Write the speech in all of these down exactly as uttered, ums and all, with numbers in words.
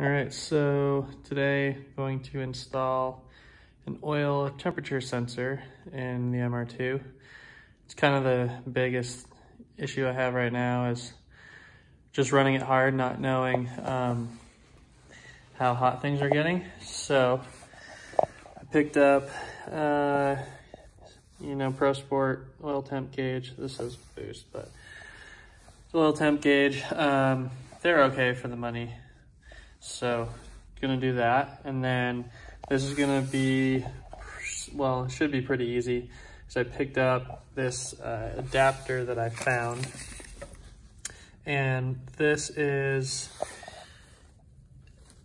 All right, so today I'm going to install an oil temperature sensor in the M R two. It's kind of the biggest issue I have right now is just running it hard, not knowing um, how hot things are getting. So I picked up, uh, you know, ProSport oil temp gauge. This is Boost, but it's oil temp gauge. Um, they're okay for the money. So gonna do that, and then this is gonna be, well, it should be pretty easy because I picked up this uh, adapter that I found, and this is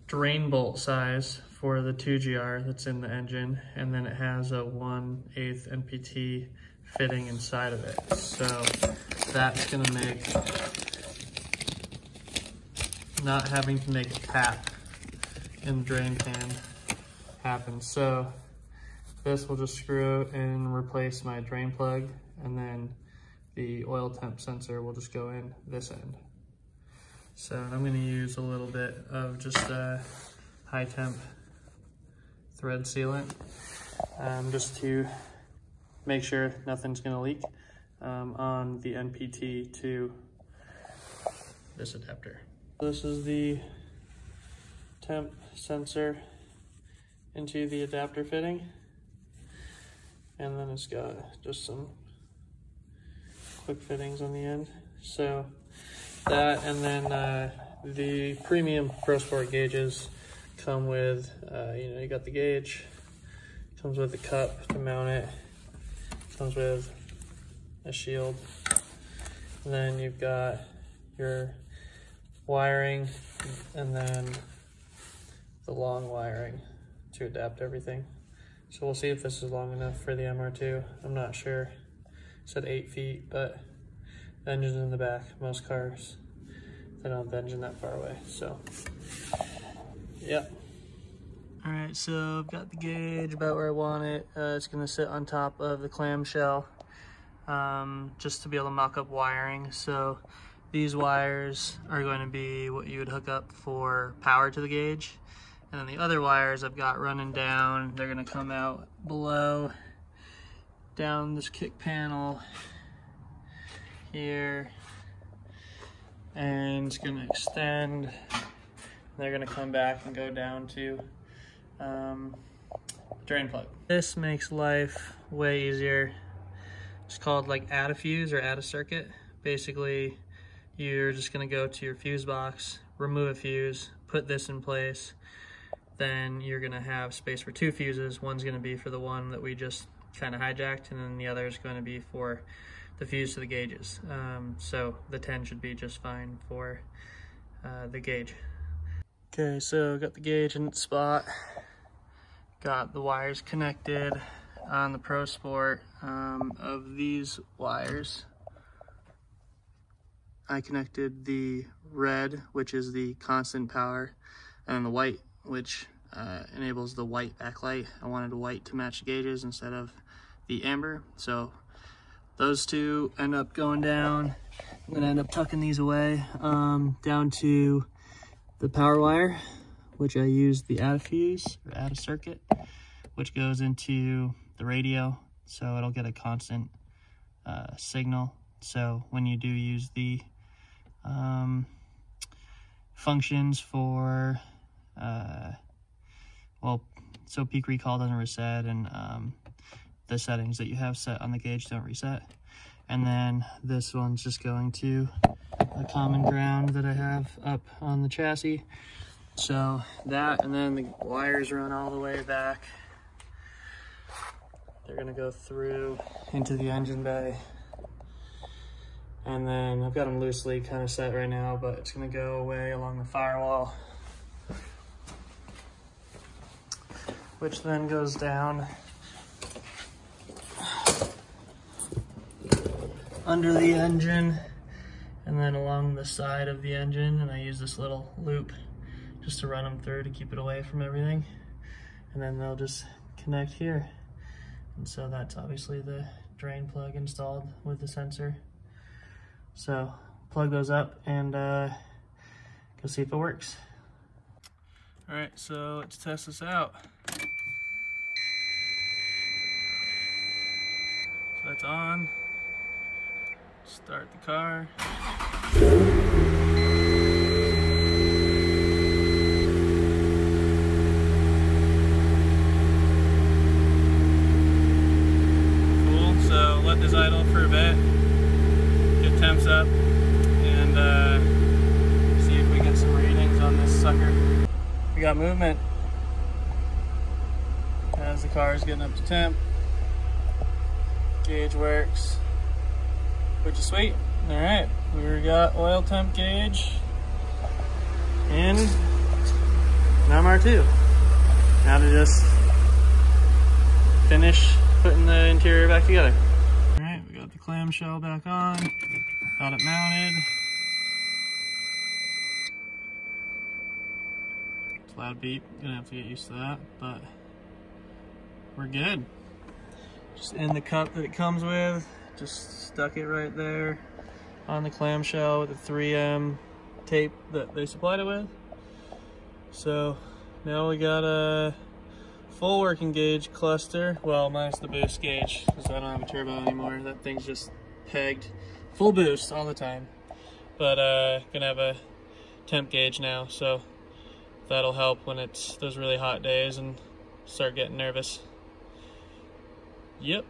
drain bolt size for the two G R that's in the engine, and then it has a one eighth N P T fitting inside of it, so that's gonna make not having to make a tap in the drain pan happen. So this will just screw and replace my drain plug, and then the oil temp sensor will just go in this end. So I'm going to use a little bit of just uh, high temp thread sealant um, just to make sure nothing's going to leak um, on the N P T to this adapter. This is the temp sensor into the adapter fitting, and then it's got just some quick fittings on the end. So that, and then uh, the premium ProSport gauges come with, uh, you know, you got the gauge, comes with the cup to mount it, comes with a shield, and then you've got your wiring, and then the long wiring to adapt everything. So we'll see if this is long enough for the M R two. I'm not sure. It said eight feet, but the engine's in the back. Most cars, they don't have the engine that far away. So, yeah. All right, so I've got the gauge about where I want it. Uh, it's gonna sit on top of the clamshell um, just to be able to mock up wiring. So these wires are going to be what you would hook up for power to the gauge. And then the other wires I've got running down, they're going to come out below, down this kick panel here. And it's going to extend. They're going to come back and go down to um, drain plug. This makes life way easier. It's called like add a fuse or add a circuit. Basically, you're just gonna go to your fuse box, remove a fuse, put this in place, then you're gonna have space for two fuses. One's gonna be for the one that we just kind of hijacked, and then the other is gonna be for the fuse to the gauges. Um, so the ten should be just fine for uh, the gauge. Okay, so got the gauge in its spot, got the wires connected on the ProSport um, of these wires. I connected the red, which is the constant power, and the white, which uh, enables the white backlight. I wanted a white to match the gauges instead of the amber. So those two end up going down. I'm gonna end up tucking these away um, down to the power wire, which I used the add a fuse or add a circuit, which goes into the radio. So it'll get a constant uh, signal. So when you do use the Um, functions for, uh, well, so peak recall doesn't reset, and um, the settings that you have set on the gauge don't reset. And then this one's just going to the common ground that I have up on the chassis. So that, and then the wires run all the way back. They're gonna go through into the engine bay. And then I've got them loosely kind of set right now, but it's gonna go away along the firewall, which then goes down under the engine and then along the side of the engine. And I use this little loop just to run them through to keep it away from everything. And then they'll just connect here. And so that's obviously the drain plug installed with the sensor. So plug those up and uh, go see if it works. All right, so let's test this out. So that's on. Start the car. Cool, so let this idle for a bit, get temps up, and uh, see if we get some readings on this sucker. We got movement as the car is getting up to temp. Gauge works, which is sweet. All right, we got oil temp gauge in M R two. Now to just finish putting the interior back together. All right, we got the clamshell back on, got it mounted. It's loud beep, gonna have to get used to that, but we're good. Just in the cup that it comes with, just stuck it right there on the clamshell with the three M tape that they supplied it with. So now we got a full working gauge cluster, well, minus the boost gauge because I don't have a turbo anymore. That thing's just pegged full boost all the time. But uh, gonna have a temp gauge now, so that'll help when it's those really hot days and start getting nervous. Yep.